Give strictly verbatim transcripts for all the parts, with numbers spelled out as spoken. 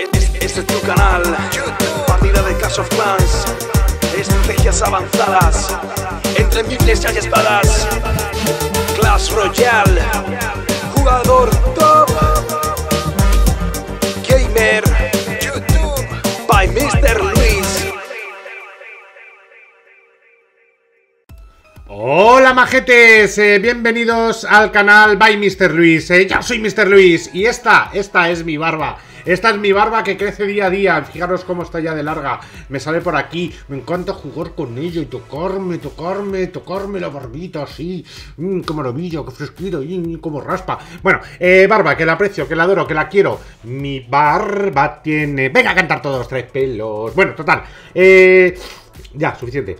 Este, este, este es tu canal, partida de Clash of Clans, estrategias avanzadas, entre miles hay espadas, Clash Royale, jugador top, gamer, YouTube, by mister Luis. Hola majetes, eh, bienvenidos al canal by mister Luis, eh, yo soy mister Luis y esta, esta es mi barba. Esta es mi barba que crece día a día. Fijaros cómo está ya de larga. Me sale por aquí. Me encanta jugar con ello y tocarme, tocarme, tocarme la barbita así. Mm, ¡Qué maravilla! ¡Qué fresquito! Mm, ¡Cómo raspa! Bueno, eh, barba, que la aprecio, que la adoro, que la quiero. Mi barba tiene... ¡Venga a cantar todos! Tres pelos. Bueno, total. Eh... Ya, suficiente.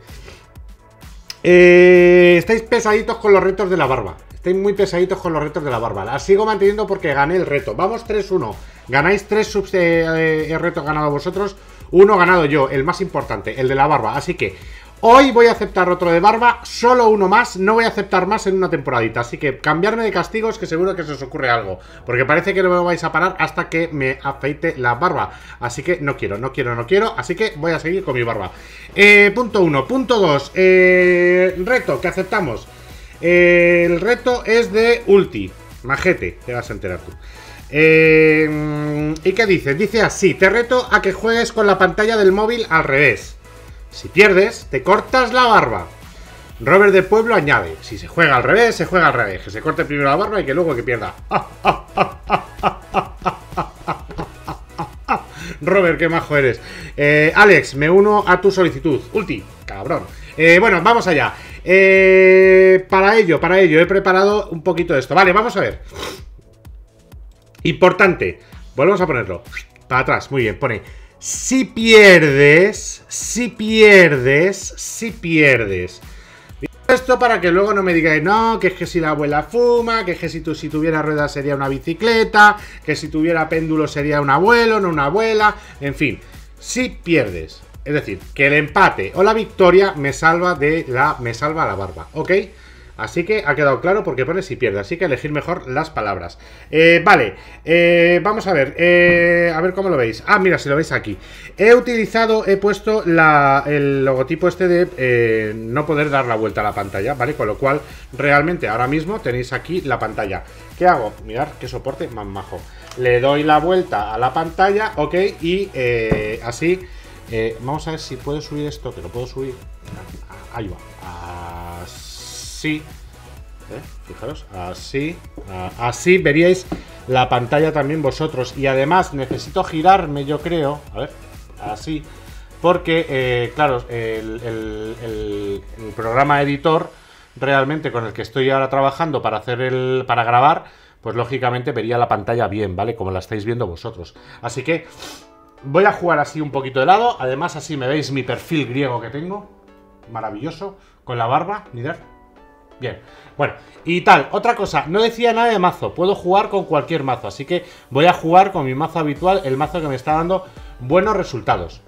Eh... Estáis pesaditos con los retos de la barba. Estáis muy pesaditos con los retos de la barba. La sigo manteniendo porque gané el reto. Vamos tres uno. Ganáis tres subs, eh, eh, retos ganado vosotros, uno ganado yo, el más importante, el de la barba. Así que hoy voy a aceptar otro de barba, solo uno más, no voy a aceptar más en una temporadita. Así que cambiarme de castigos, que seguro que se os ocurre algo, porque parece que no me vais a parar hasta que me afeite la barba. Así que no quiero, no quiero, no quiero, así que voy a seguir con mi barba. Eh, punto uno, punto dos, eh, reto que aceptamos. Eh, el reto es de Ulti. Majete, te vas a enterar tú. Eh, ¿Y qué dice? Dice así: te reto a que juegues con la pantalla del móvil al revés. Si pierdes, te cortas la barba. Robert de Pueblo añade: si se juega al revés, se juega al revés. Que se corte primero la barba y que luego que pierda. Robert, qué majo eres. eh, Alex, me uno a tu solicitud. Ulti, cabrón. eh, Bueno, vamos allá. eh, Para ello, para ello he preparado un poquito de esto. Vale, vamos a ver. Importante, volvemos a ponerlo para atrás, muy bien, pone: si pierdes, si pierdes, si pierdes. Esto para que luego no me digáis, no, que es que si la abuela fuma, que es que si, tu, si tuviera ruedas sería una bicicleta, que si tuviera péndulo sería un abuelo, no una abuela, en fin, si pierdes. Es decir, que el empate o la victoria me salva de la, me salva la barba, ¿ok? Así que ha quedado claro porque pone si pierde. Así que elegir mejor las palabras. eh, Vale, eh, vamos a ver. eh, A ver cómo lo veis. Ah, mira, si lo veis aquí. He utilizado, he puesto la, el logotipo este de eh, no poder dar la vuelta a la pantalla, ¿vale? Con lo cual, realmente, ahora mismo tenéis aquí la pantalla. ¿Qué hago? Mirad qué soporte más majo. Le doy la vuelta a la pantalla, ok, y eh, así. eh, Vamos a ver si puedo subir esto, que lo puedo subir. Ahí va. Así. Así, eh, fijaros, así, a, así veríais la pantalla también vosotros. Y además necesito girarme, yo creo, a ver, así, porque, eh, claro, el, el, el, el programa editor realmente con el que estoy ahora trabajando para hacer el, para grabar, pues lógicamente vería la pantalla bien, ¿vale? Como la estáis viendo vosotros. Así que voy a jugar así un poquito de lado. Además así me veis mi perfil griego que tengo, maravilloso, con la barba, mirad. Bien, bueno, y tal, otra cosa, no decía nada de mazo, puedo jugar con cualquier mazo, así que voy a jugar con mi mazo habitual, el mazo que me está dando buenos resultados,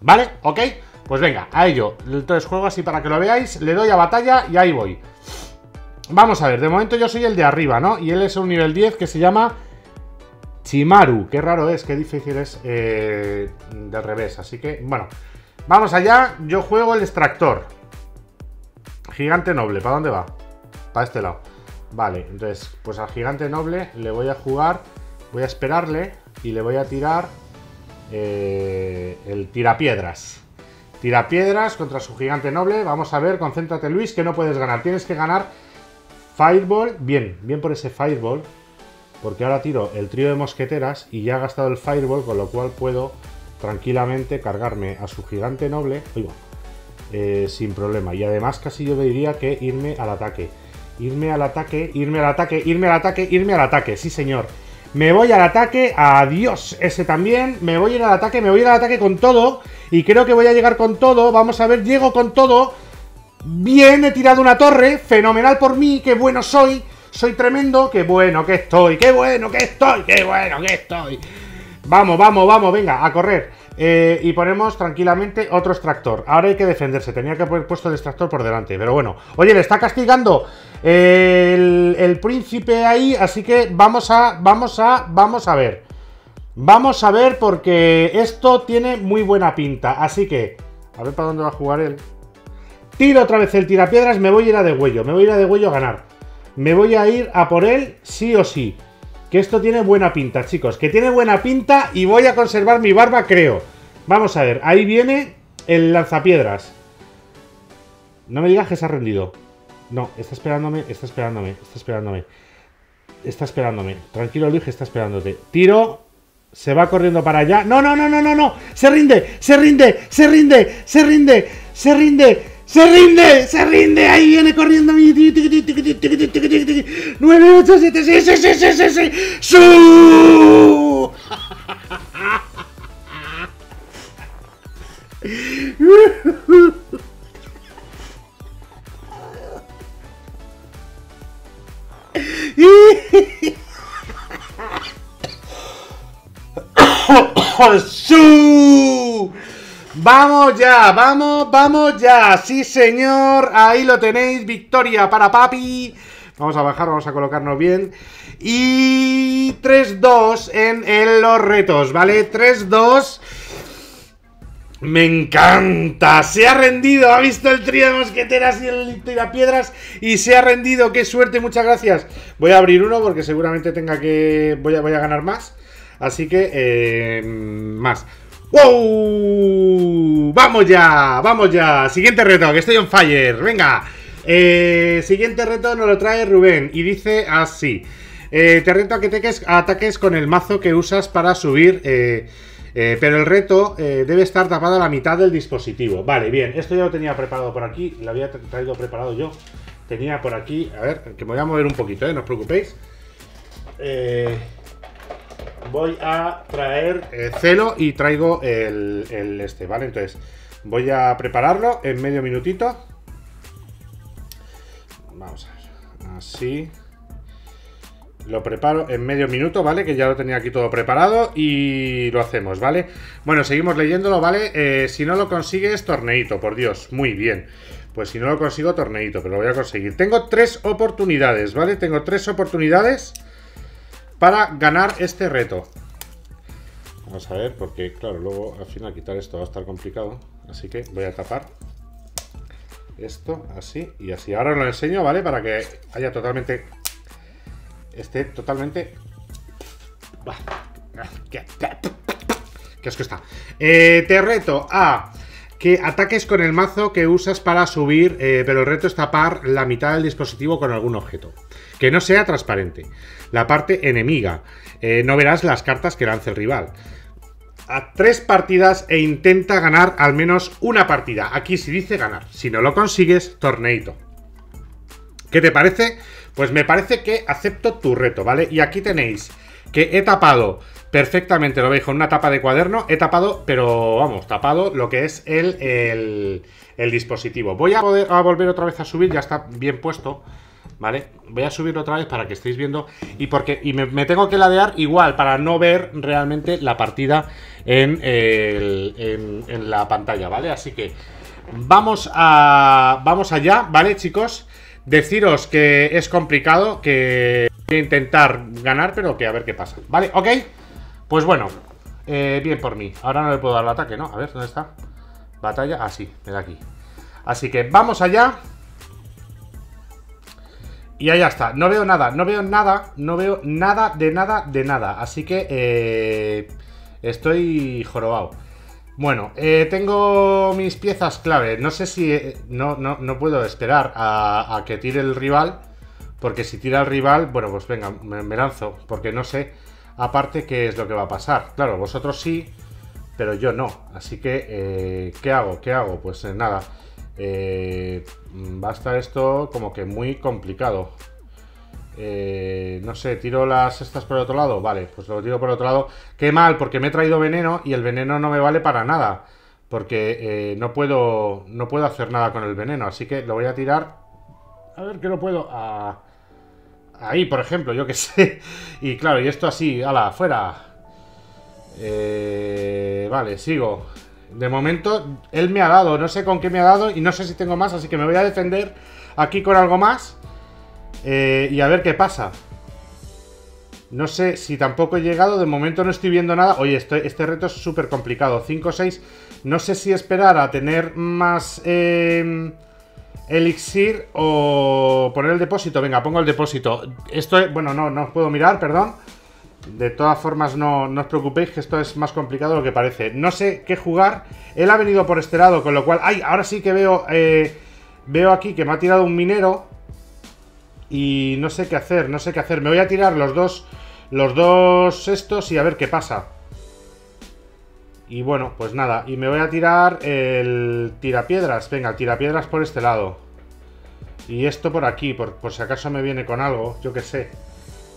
¿vale? ¿Ok? Pues venga, a ello, entonces juego así para que lo veáis, le doy a batalla y ahí voy. Vamos a ver, de momento yo soy el de arriba, ¿no? Y él es un nivel diez que se llama Chimaru, qué raro es, qué difícil es eh, del revés, así que, bueno, vamos allá, yo juego el extractor. Gigante noble, ¿para dónde va? Para este lado. Vale, entonces, pues al gigante noble le voy a jugar, voy a esperarle y le voy a tirar eh, el tirapiedras. Tirapiedras contra su gigante noble. Vamos a ver, concéntrate Luis, que no puedes ganar. Tienes que ganar Fireball. Bien, bien por ese Fireball, porque ahora tiro el trío de mosqueteras y ya ha gastado el Fireball, con lo cual puedo tranquilamente cargarme a su gigante noble. Uy, bueno. Eh, sin problema, y además casi yo diría que irme al ataque, irme al ataque, irme al ataque, irme al ataque, irme al ataque, sí señor, me voy al ataque, adiós ese también, me voy a ir al ataque, me voy a ir al ataque con todo, y creo que voy a llegar con todo, vamos a ver, llego con todo, bien, he tirado una torre, fenomenal por mí, qué bueno soy, soy tremendo, qué bueno que estoy, qué bueno que estoy, qué bueno que estoy, vamos, vamos, vamos, venga, a correr. Eh, y ponemos tranquilamente otro extractor. Ahora hay que defenderse, tenía que haber puesto el extractor por delante, pero bueno. Oye, le está castigando el, el príncipe ahí, así que vamos a, vamos a, vamos a ver. Vamos a ver porque esto tiene muy buena pinta. Así que, a ver para dónde va a jugar él. Tiro otra vez el tirapiedras, me voy a ir a degüello. Me voy a ir a degüello a ganar. Me voy a ir a por él sí o sí. Que esto tiene buena pinta, chicos. Que tiene buena pinta y voy a conservar mi barba, creo. Vamos a ver, ahí viene el lanzapiedras. No me digas que se ha rendido. No, está esperándome, está esperándome, está esperándome. Está esperándome. Tranquilo, Luis, está esperándote. Tiro... Se va corriendo para allá. No, no, no, no, no, no. Se rinde, se rinde, se rinde, se rinde, se rinde, se rinde, se rinde. Ahí viene corriendo mi. nueve, ocho, siete, seis, seis, seis, seis, seis. ¡Su! ¡Su! Vamos ya, vamos, vamos ya. Sí, señor, ahí lo tenéis. Victoria para papi. Vamos a bajar, vamos a colocarnos bien. Y tres dos en, en los retos, ¿vale? tres dos. Me encanta. Se ha rendido, ha visto el trío de mosqueteras y el tirapiedras y se ha rendido, qué suerte, muchas gracias. Voy a abrir uno porque seguramente tenga que... Voy a, voy a ganar más. Así que, eh, más. ¡Wow! ¡Vamos ya! ¡Vamos ya! Siguiente reto, que estoy on fire. ¡Venga! Eh, siguiente reto nos lo trae Rubén y dice así. Eh, te reto a que teques, ataques con el mazo que usas para subir, eh, eh, pero el reto eh, debe estar tapado a la mitad del dispositivo. Vale, bien. Esto ya lo tenía preparado por aquí. Lo había traído preparado yo. Tenía por aquí... A ver, que me voy a mover un poquito, ¿eh? No os preocupéis. Eh... Voy a traer eh, celo y traigo el, el este, ¿vale? Entonces voy a prepararlo en medio minutito. Vamos a ver, así. Lo preparo en medio minuto, ¿vale? Que ya lo tenía aquí todo preparado y lo hacemos, ¿vale? Bueno, seguimos leyéndolo, ¿vale? Eh, si no lo consigues, torneito, por Dios, muy bien. Pues si no lo consigo, torneito, pero lo voy a conseguir. Tengo tres oportunidades, ¿vale? Tengo tres oportunidades... para ganar este reto. Vamos a ver, porque claro, luego al final quitar esto va a estar complicado. Así que voy a tapar esto, así y así. Ahora os lo enseño, ¿vale? Para que haya totalmente... Esté totalmente... Qué asco está. Eh, te reto a que ataques con el mazo que usas para subir, eh, pero el reto es tapar la mitad del dispositivo con algún objeto. Que no sea transparente. La parte enemiga. Eh, no verás las cartas que lance el rival. A tres partidas e intenta ganar al menos una partida. Aquí sí dice ganar. Si no lo consigues, torneito. ¿Qué te parece? Pues me parece que acepto tu reto, ¿vale? Y aquí tenéis que he tapado perfectamente, lo veis con una tapa de cuaderno. He tapado, pero vamos, tapado lo que es el, el, el dispositivo. Voy a, poder, a volver otra vez a subir, ya está bien puesto. ¿Vale? Voy a subirlo otra vez para que estéis viendo. Y porque y me, me tengo que ladear igual para no ver realmente la partida en, el, en, en la pantalla, ¿vale? Así que vamos a vamos allá, ¿vale, chicos? Deciros que es complicado, que voy a intentar ganar, pero que a ver qué pasa. ¿Vale? ¿Ok? Pues bueno, eh, bien por mí. Ahora no le puedo dar el ataque, ¿no? A ver, ¿dónde está? Batalla, ah, sí, me da aquí. Así que vamos allá. Y ahí ya está, no veo nada, no veo nada, no veo nada de nada de nada. Así que eh, estoy jorobado. Bueno, eh, tengo mis piezas clave. No sé si... Eh, no, no, no puedo esperar a, a que tire el rival. Porque si tira el rival, bueno, pues venga, me, me lanzo. Porque no sé, aparte, qué es lo que va a pasar. Claro, vosotros sí, pero yo no. Así que, eh, ¿qué hago? ¿Qué hago? Pues eh, nada... Eh, va a estar esto como que muy complicado. eh, No sé, tiro las estas por el otro lado. Vale, pues lo tiro por el otro lado. Qué mal, porque me he traído veneno y el veneno no me vale para nada. Porque eh, no puedo no puedo hacer nada con el veneno. Así que lo voy a tirar. A ver que no puedo. Ah, ahí, por ejemplo, yo que sé. Y claro, y esto así, ala, fuera. eh, Vale, sigo. De momento, él me ha dado, no sé con qué me ha dado y no sé si tengo más, así que me voy a defender aquí con algo más eh, y a ver qué pasa. No sé si tampoco he llegado, de momento no estoy viendo nada. Oye, este, este reto es súper complicado, cinco seis. No sé si esperar a tener más eh, elixir o poner el depósito. Venga, pongo el depósito. Esto, bueno, no, no os puedo mirar, perdón. De todas formas, no, no os preocupéis, que esto es más complicado de lo que parece. No sé qué jugar. Él ha venido por este lado, con lo cual... ¡Ay! Ahora sí que veo, eh, veo aquí que me ha tirado un minero. Y no sé qué hacer, no sé qué hacer. Me voy a tirar los dos... Los dos estos y a ver qué pasa. Y bueno, pues nada. Y me voy a tirar el tirapiedras. Venga, tirapiedras por este lado. Y esto por aquí, por, por si acaso me viene con algo, yo qué sé.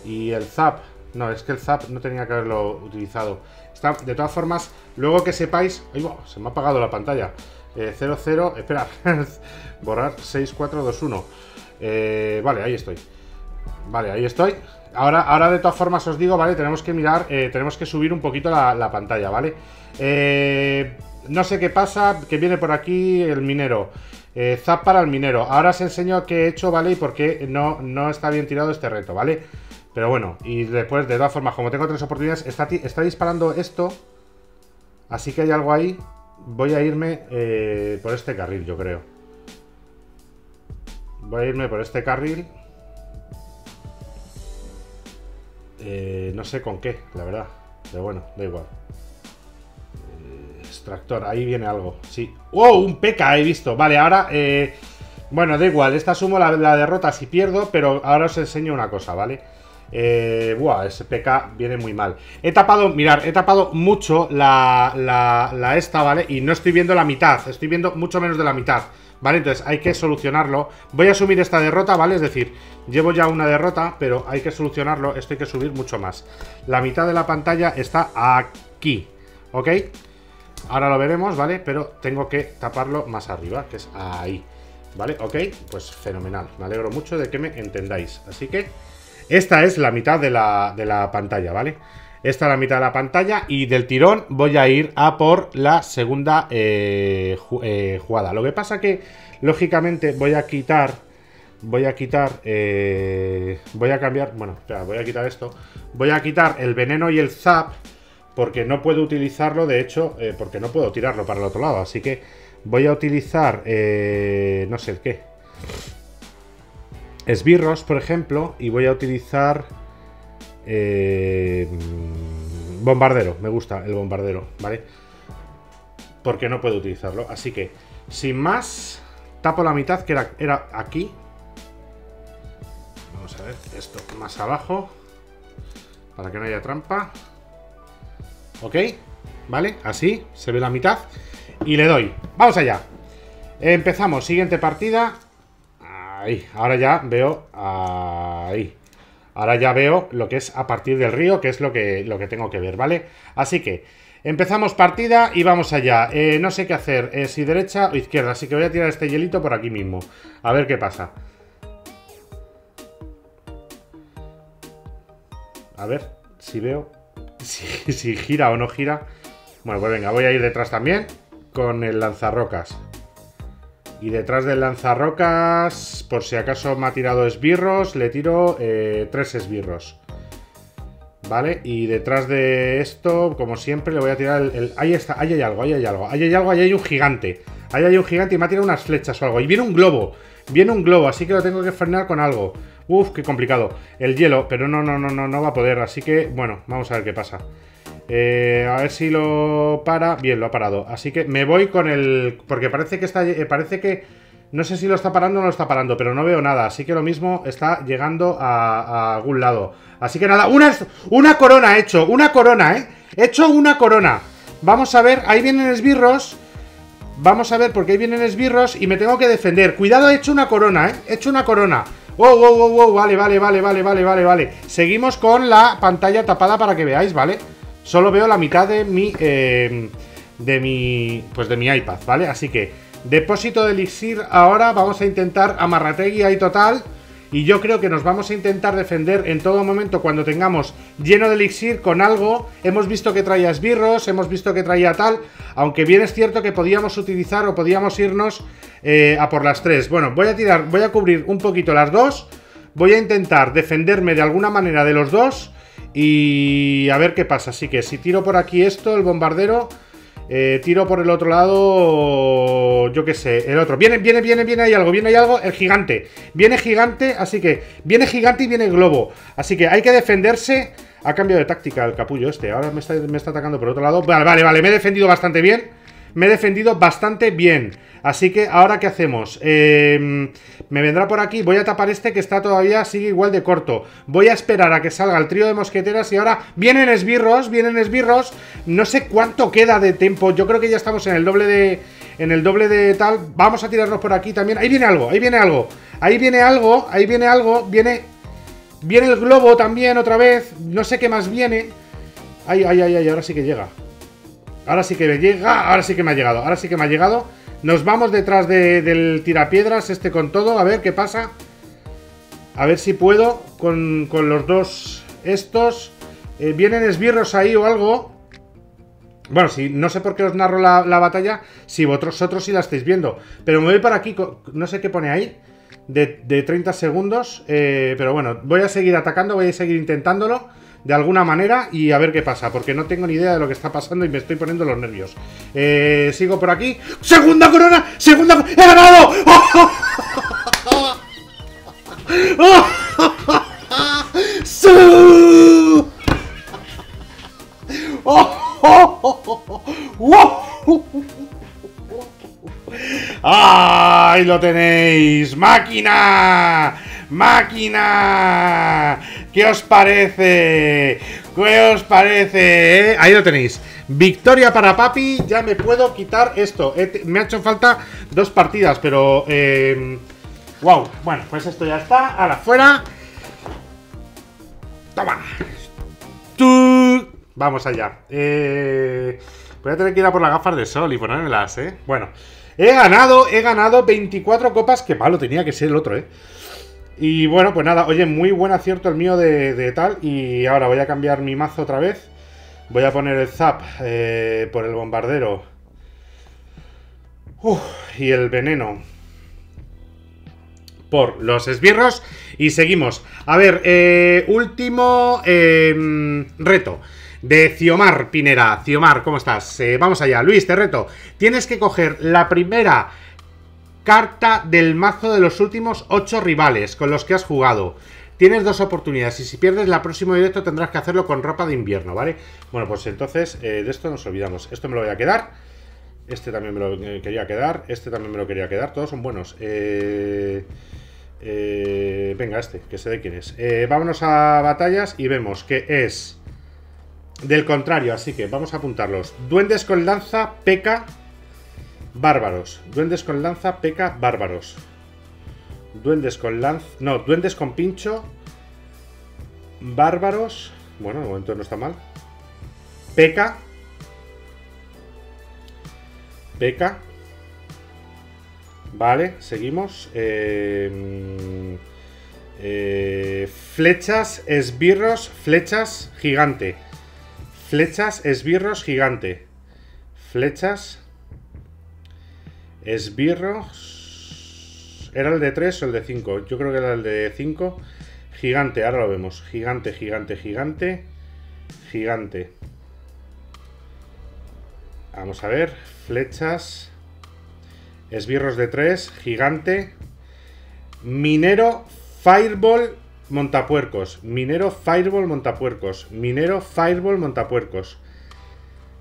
Y el zap. No, es que el zap no tenía que haberlo utilizado. Está, de todas formas, luego que sepáis... ¡Ay, wow! Se me ha apagado la pantalla. Eh, cero cero... Espera. Borrar seis cuatro dos uno. Eh, vale, ahí estoy. Vale, ahí estoy. Ahora, ahora de todas formas os digo, ¿vale? Tenemos que mirar, eh, tenemos que subir un poquito la, la pantalla, ¿vale? Eh, no sé qué pasa, que viene por aquí el minero. Eh, zap para el minero. Ahora os enseño qué he hecho, ¿vale? Y por qué no, no está bien tirado este reto, ¿vale? Pero bueno, y después, de todas formas, como tengo tres oportunidades, está, está disparando esto. Así que hay algo ahí. Voy a irme eh, por este carril, yo creo. Voy a irme por este carril. Eh, no sé con qué, la verdad. Pero bueno, da igual. Eh, extractor, ahí viene algo. Sí. ¡Wow! Un P K, he visto. Vale, ahora... Eh, bueno, da igual. Esta asumo la, la derrota si pierdo, pero ahora os enseño una cosa, ¿vale? Eh, wow, ese P K viene muy mal. He tapado, mirad, he tapado mucho la, la, la esta, ¿vale? Y no estoy viendo la mitad. Estoy viendo mucho menos de la mitad. Vale, entonces hay que solucionarlo. Voy a asumir esta derrota, ¿vale? Es decir, llevo ya una derrota, pero hay que solucionarlo. Esto hay que subir mucho más. La mitad de la pantalla está aquí, ¿ok? Ahora lo veremos, ¿vale? Pero tengo que taparlo más arriba, que es ahí, ¿vale? Ok, pues fenomenal. Me alegro mucho de que me entendáis. Así que esta es la mitad de la, de la pantalla, ¿vale? Esta es la mitad de la pantalla y del tirón voy a ir a por la segunda eh, ju eh, jugada. Lo que pasa que, lógicamente, voy a quitar, voy a quitar, eh, voy a cambiar, bueno, espera, voy a quitar esto. Voy a quitar el veneno y el zap porque no puedo utilizarlo, de hecho, eh, porque no puedo tirarlo para el otro lado. Así que voy a utilizar, eh, no sé el qué, esbirros, por ejemplo, y voy a utilizar... Eh, bombardero, me gusta el bombardero, ¿vale? Porque no puedo utilizarlo. Así que, sin más, tapo la mitad, que era, era aquí. Vamos a ver, esto más abajo, para que no haya trampa. Ok, ¿vale? Así, se ve la mitad. Y le doy, vamos allá. Empezamos, siguiente partida. Ahí, ahora ya veo. Ahí. Ahora ya veo lo que es a partir del río, que es lo que, lo que tengo que ver, ¿vale? Así que empezamos partida y vamos allá. Eh, no sé qué hacer, eh, si derecha o izquierda. Así que voy a tirar este hielito por aquí mismo. A ver qué pasa. A ver si veo... Si, si gira o no gira. Bueno, pues venga, voy a ir detrás también con el lanzarrocas. Y detrás del lanzarrocas, por si acaso me ha tirado esbirros, le tiro eh, tres esbirros. ¿Vale? Y detrás de esto, como siempre, le voy a tirar el, el... Ahí está, ahí hay algo, ahí hay algo, ahí hay algo, ahí hay un gigante. Ahí hay un gigante y me ha tirado unas flechas o algo. Y viene un globo, viene un globo, así que lo tengo que frenar con algo. Uf, qué complicado. El hielo, pero no, no, no, no, no va a poder, así que, bueno, vamos a ver qué pasa. Eh, a ver si lo para. Bien, lo ha parado. Así que me voy con el... Porque parece que está... Eh, parece que... No sé si lo está parando o no lo está parando, pero no veo nada. Así que lo mismo está llegando a, a algún lado. Así que nada. Una, una corona he hecho. Una corona, ¿eh? He hecho una corona. Vamos a ver. Ahí vienen esbirros. Vamos a ver porque ahí vienen esbirros y me tengo que defender. Cuidado, he hecho una corona, ¿eh? He hecho una corona. Wow, wow, wow, wow. Vale, vale, vale, vale, vale, vale, vale. Seguimos con la pantalla tapada para que veáis, ¿vale? Solo veo la mitad de mi, eh, de mi, pues de mi iPad, ¿vale? Así que, depósito de elixir ahora, vamos a intentar amarrategui ahí total. Y yo creo que nos vamos a intentar defender en todo momento cuando tengamos lleno de elixir con algo. Hemos visto que traía esbirros, hemos visto que traía tal. Aunque bien es cierto que podíamos utilizar o podíamos irnos eh, a por las tres. Bueno, voy a tirar, voy a cubrir un poquito las dos. Voy a intentar defenderme de alguna manera de los dos. Y a ver qué pasa. Así que si tiro por aquí esto, el bombardero, eh, tiro por el otro lado, yo qué sé, el otro. Viene, viene, viene, viene, hay algo, viene, hay algo, el gigante. Viene gigante, así que viene gigante y viene el globo. Así que hay que defenderse. Ha cambiado de táctica el capullo este. Ahora me está, me está atacando por otro lado. Vale, vale, vale, me he defendido bastante bien. Me he defendido bastante bien. Así que, ¿ahora qué hacemos? Eh, me vendrá por aquí. Voy a tapar este que está todavía, sigue igual de corto. Voy a esperar a que salga el trío de mosqueteras y ahora vienen esbirros, vienen esbirros. No sé cuánto queda de tiempo. Yo creo que ya estamos en el doble de... En el doble de tal. Vamos a tirarnos por aquí también. Ahí viene algo, ahí viene algo. Ahí viene algo, ahí viene algo. Viene, viene el globo también otra vez. No sé qué más viene. Ay, ay, ay, ay, ahora sí que llega. Ahora sí que me llega, ahora sí que me ha llegado, ahora sí que me ha llegado. Nos vamos detrás de, del tirapiedras este con todo, a ver qué pasa. A ver si puedo con, con los dos estos. Eh, vienen esbirros ahí o algo. Bueno, si, no sé por qué os narro la, la batalla, si vosotros sí la estáis viendo. Pero me voy para aquí, no sé qué pone ahí, de, de treinta segundos. Eh, pero bueno, voy a seguir atacando, voy a seguir intentándolo. De alguna manera y a ver qué pasa, porque no tengo ni idea de lo que está pasando y me estoy poniendo los nervios. Eh, sigo por aquí. ¡Segunda corona! ¡Segunda corona! ¡He ganado! ¡Ahí lo tenéis! ¡Máquina! ¡Máquina! ¿Qué os parece? ¿Qué os parece? ¿Eh? Ahí lo tenéis. Victoria para papi. Ya me puedo quitar esto. He, me ha hecho falta dos partidas, pero... Eh, ¡Wow! Bueno, pues esto ya está. ¡Hala, fuera! ¡Toma! ¡Tú! Vamos allá. Eh, voy a tener que ir a por las gafas de sol y ponérmelas, ¿eh? Bueno. He ganado, he ganado veinticuatro copas. Qué malo tenía que ser el otro, ¿eh? Y bueno, pues nada, oye, muy buen acierto el mío de, de tal. Y ahora voy a cambiar mi mazo otra vez. Voy a poner el zap eh, por el bombardero. Uf, y el veneno por los esbirros. Y seguimos. A ver, eh, último eh, reto de Ziomar Pinera. Ziomar, ¿cómo estás? Eh, vamos allá. Luis, te reto. Tienes que coger la primera carta del mazo de los últimos ocho rivales con los que has jugado. Tienes dos oportunidades y si pierdes la próximo directo tendrás que hacerlo con ropa de invierno, ¿vale? Bueno, pues entonces eh, de esto nos olvidamos. Esto me lo voy a quedar. Este también me lo eh, quería quedar. Este también me lo quería quedar. Todos son buenos. Eh, eh, venga, este, que sé de quién es. Eh, vámonos a batallas y vemos que es del contrario. Así que vamos a apuntarlos. Duendes con lanza, P K K A. Bárbaros, duendes con lanza, P K K A, bárbaros. Duendes con lanza, no, duendes con pincho, bárbaros. Bueno, de momento no está mal. P K K A, P K K A. Vale, seguimos. eh, eh, Flechas, esbirros, flechas, gigante. Flechas, esbirros, gigante. Flechas, esbirros. ¿Era el de tres o el de cinco? Yo creo que era el de cinco. Gigante, ahora lo vemos. Gigante, gigante, gigante. Gigante. Vamos a ver. Flechas. Esbirros de tres. Gigante. Minero, fireball, montapuercos. Minero, fireball, montapuercos. Minero, fireball, montapuercos.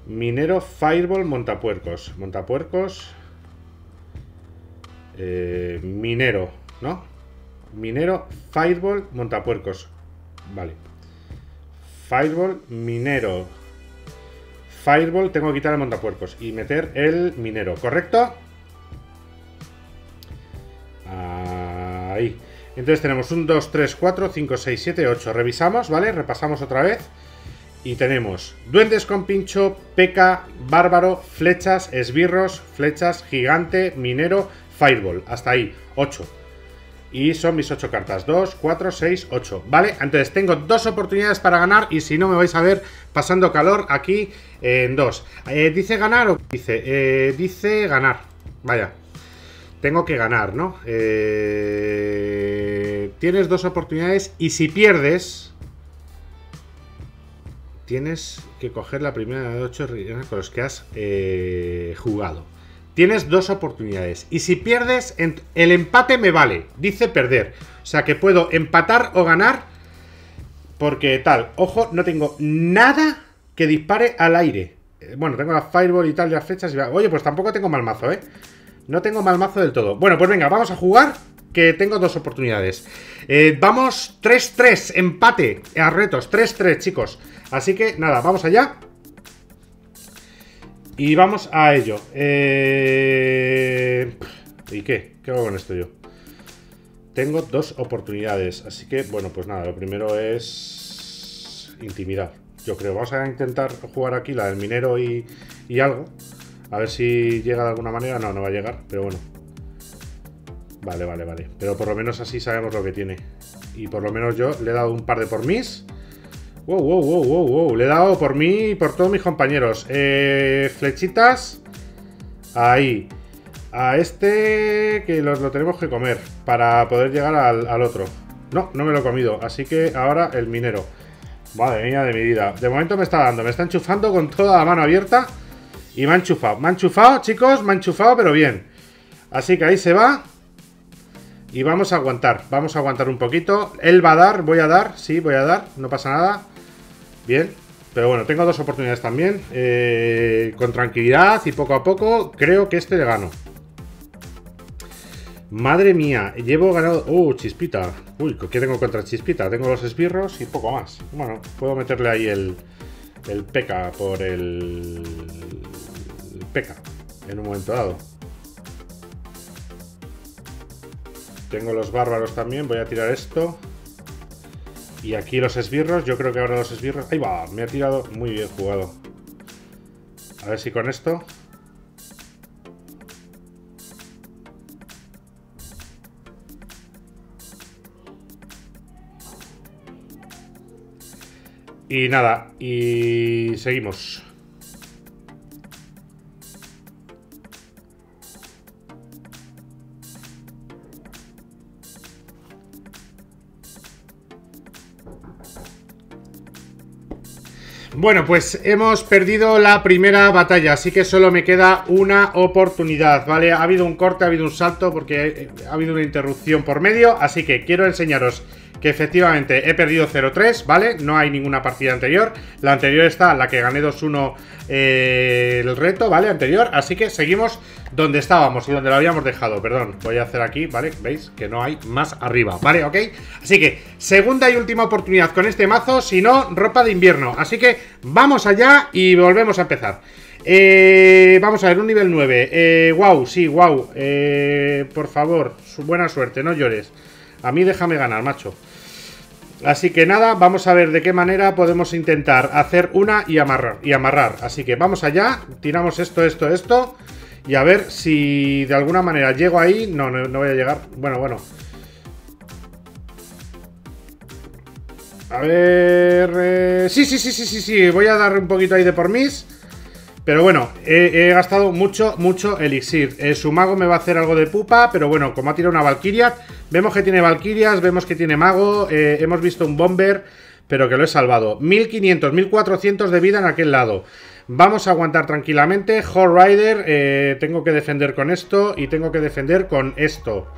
Minero, fireball, montapuercos. Montapuercos. Eh, minero, ¿no? Minero, fireball, montapuercos. Vale. Fireball, minero. Fireball, tengo que quitar el montapuercos y meter el minero, ¿correcto? Ahí. Entonces tenemos un dos, tres, cuatro, cinco, seis, siete, ocho. Revisamos, ¿vale? Repasamos otra vez. Y tenemos duendes con pincho, P K K A, bárbaro, flechas, esbirros, flechas, gigante, minero, fireball, hasta ahí, ocho. Y son mis ocho cartas, dos, cuatro, seis, ocho, ¿vale? Entonces tengo dos oportunidades para ganar y si no me vais a ver pasando calor aquí eh, en dos. Eh, ¿Dice ganar o dice? Eh, dice ganar, vaya. Tengo que ganar, ¿no? Eh, tienes dos oportunidades y si pierdes... tienes que coger la primera de ocho rellenas con los que has eh, jugado. Tienes dos oportunidades. Y si pierdes, el empate me vale. Dice perder. O sea que puedo empatar o ganar. Porque tal. Ojo, no tengo nada que dispare al aire. Bueno, tengo la Fireball y tal, las flechas y... Oye, pues tampoco tengo mal mazo, ¿eh? No tengo mal mazo del todo. Bueno, pues venga, vamos a jugar, que tengo dos oportunidades. eh, Vamos, tres tres, empate a retos, tres tres, chicos. Así que nada, vamos allá. Y vamos a ello. eh... ¿Y qué? ¿Qué hago con esto yo? Tengo dos oportunidades. Así que, bueno, pues nada, lo primero es intimidar, yo creo. Vamos a intentar jugar aquí la del minero y, y algo. A ver si llega de alguna manera. No, no va a llegar, pero bueno. Vale, vale, vale. Pero por lo menos así sabemos lo que tiene. Y por lo menos yo le he dado un par de por mis. Wow, wow, wow, wow, wow. Le he dado por mí y por todos mis compañeros. Eh, flechitas. Ahí. A este que los, lo tenemos que comer para poder llegar al, al otro. No, no me lo he comido. Así que ahora el minero. Madre mía de mi vida. De momento me está dando. Me está enchufando con toda la mano abierta. Y me ha enchufado, me ha enchufado, chicos, me ha enchufado, pero bien. Así que ahí se va. Y vamos a aguantar, vamos a aguantar un poquito. Él va a dar, voy a dar, sí, voy a dar, no pasa nada. Bien, pero bueno, tengo dos oportunidades también. Eh, con tranquilidad y poco a poco, creo que este le gano. Madre mía, llevo ganado... ¡Uh, Chispita! Uy, ¿qué tengo contra Chispita? Tengo los esbirros y poco más. Bueno, puedo meterle ahí el... el P K K A por el... el P K K A en un momento dado. Tengo los bárbaros también, voy a tirar esto. Y aquí los esbirros, yo creo que ahora los esbirros... ¡Ahí va! Me ha tirado, muy bien jugado. A ver si con esto... Y nada, y seguimos. Bueno, pues hemos perdido la primera batalla, así que solo me queda una oportunidad, ¿vale? Ha habido un corte, ha habido un salto, porque ha habido una interrupción por medio, así que quiero enseñaros... que efectivamente he perdido cero tres, ¿vale? No hay ninguna partida anterior. La anterior está, la que gané dos uno eh, el reto, ¿vale? Anterior. Así que seguimos donde estábamos y donde lo habíamos dejado. Perdón, voy a hacer aquí, ¿vale? ¿Veis? Que no hay más arriba, ¿vale? ¿Ok? Así que segunda y última oportunidad con este mazo, si no, ropa de invierno. Así que vamos allá y volvemos a empezar. Eh, vamos a ver, un nivel nueve. Eh, wow, sí, wow. Eh, por favor, buena suerte, no llores. A mí déjame ganar, macho. Así que nada, vamos a ver de qué manera podemos intentar hacer una y amarrar, y amarrar. Así que vamos allá, tiramos esto, esto, esto. Y a ver si de alguna manera llego ahí. No, no, no voy a llegar. Bueno, bueno. A ver... Eh... Sí, sí, sí, sí, sí, sí. Voy a dar un poquito ahí de por mis. Pero bueno, he, he gastado mucho, mucho elixir. Eh, su mago me va a hacer algo de pupa, pero bueno, como ha tirado una valquiria, vemos que tiene valquirias, vemos que tiene mago, eh, hemos visto un bomber, pero que lo he salvado. mil quinientos, mil cuatrocientos de vida en aquel lado. Vamos a aguantar tranquilamente. Hall Rider, eh, tengo que defender con esto y tengo que defender con esto.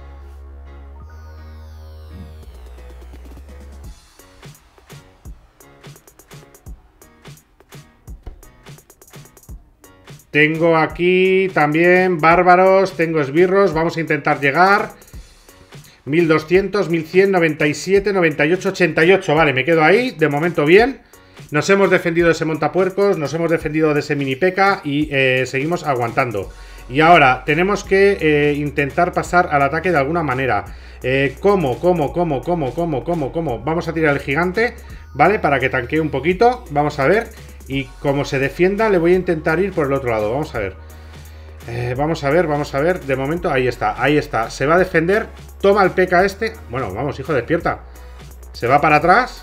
Tengo aquí también bárbaros, tengo esbirros, vamos a intentar llegar. mil doscientos, mil cien, noventa y siete, noventa y ocho, ochenta y ocho, vale, me quedo ahí, de momento bien. Nos hemos defendido de ese montapuercos, nos hemos defendido de ese mini P K K A y eh, seguimos aguantando. Y ahora tenemos que eh, intentar pasar al ataque de alguna manera. Eh, ¿Cómo, cómo, cómo, cómo, cómo, cómo, cómo? Vamos a tirar el gigante, ¿vale? Para que tanquee un poquito, vamos a ver. Y como se defienda, le voy a intentar ir por el otro lado. Vamos a ver. Eh, vamos a ver, vamos a ver. De momento, ahí está, ahí está. Se va a defender. Toma el P K K A este. Bueno, vamos, hijo, despierta. Se va para atrás.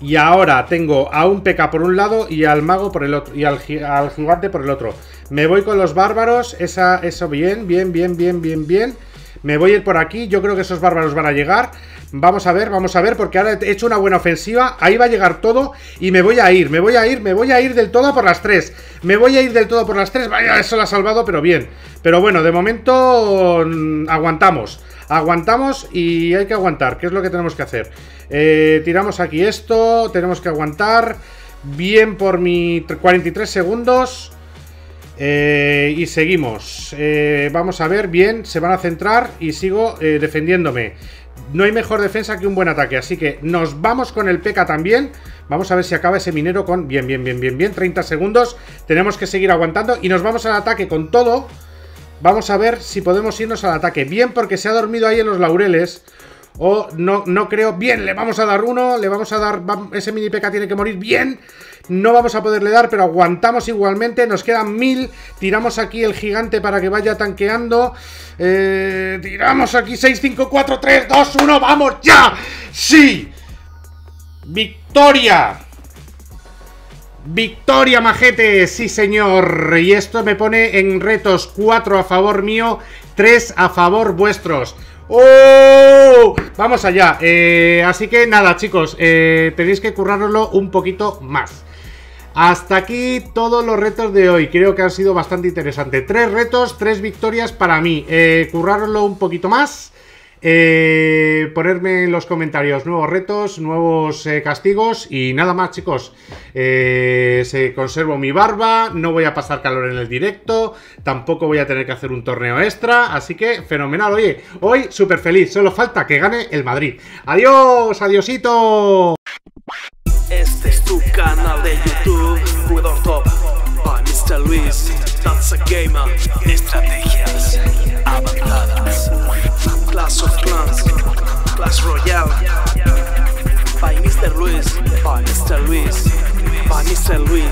Y ahora tengo a un P K K A por un lado y al mago por el otro. Y al, al gigante por el otro. Me voy con los bárbaros. Esa, eso bien, bien, bien, bien, bien, bien. Me voy a ir por aquí, yo creo que esos bárbaros van a llegar. Vamos a ver, vamos a ver, porque ahora he hecho una buena ofensiva. Ahí va a llegar todo y me voy a ir, me voy a ir, me voy a ir del todo por las tres. Me voy a ir del todo por las tres. Vaya, eso lo ha salvado, pero bien. Pero bueno, de momento aguantamos. Aguantamos y hay que aguantar, que es lo que tenemos que hacer. Eh, tiramos aquí esto, tenemos que aguantar. Bien por mi cuarenta y tres segundos. Eh, y seguimos. Eh, vamos a ver, bien, se van a centrar y sigo eh, defendiéndome. No hay mejor defensa que un buen ataque, así que nos vamos con el P K K A también. Vamos a ver si acaba ese minero con... Bien, bien, bien, bien, bien, treinta segundos. Tenemos que seguir aguantando y nos vamos al ataque con todo. Vamos a ver si podemos irnos al ataque. Bien, porque se ha dormido ahí en los laureles. O no, no creo... Bien, le vamos a dar uno, le vamos a dar... Ese mini P K K A tiene que morir, bien... No vamos a poderle dar, pero aguantamos igualmente. Nos quedan mil. Tiramos aquí el gigante para que vaya tanqueando. Eh, tiramos aquí seis, cinco, cuatro, tres, dos, uno. ¡Vamos ya! ¡Sí! ¡Victoria! ¡Victoria, majete! ¡Sí, señor! Y esto me pone en retos cuatro a favor mío, tres a favor vuestros. ¡Oh! Vamos allá. Eh, así que nada, chicos. Eh, tenéis que currároslo un poquito más. Hasta aquí todos los retos de hoy. Creo que han sido bastante interesantes. Tres retos, tres victorias para mí. Eh, currároslo un poquito más. Eh, ponerme en los comentarios nuevos retos, nuevos eh, castigos y nada más, chicos. eh, se conservo mi barba, no voy a pasar calor en el directo, tampoco voy a tener que hacer un torneo extra, así que fenomenal. Oye, hoy súper feliz, solo falta que gane el Madrid. Adiós, adiosito. Este es tu canal de YouTube, Juegos Top, by mister Luis, DanzaGamer, estrategias avanzadas, Clash of Clans, Clash Royale, by mister Luis, by mister Luis, by mister Luis.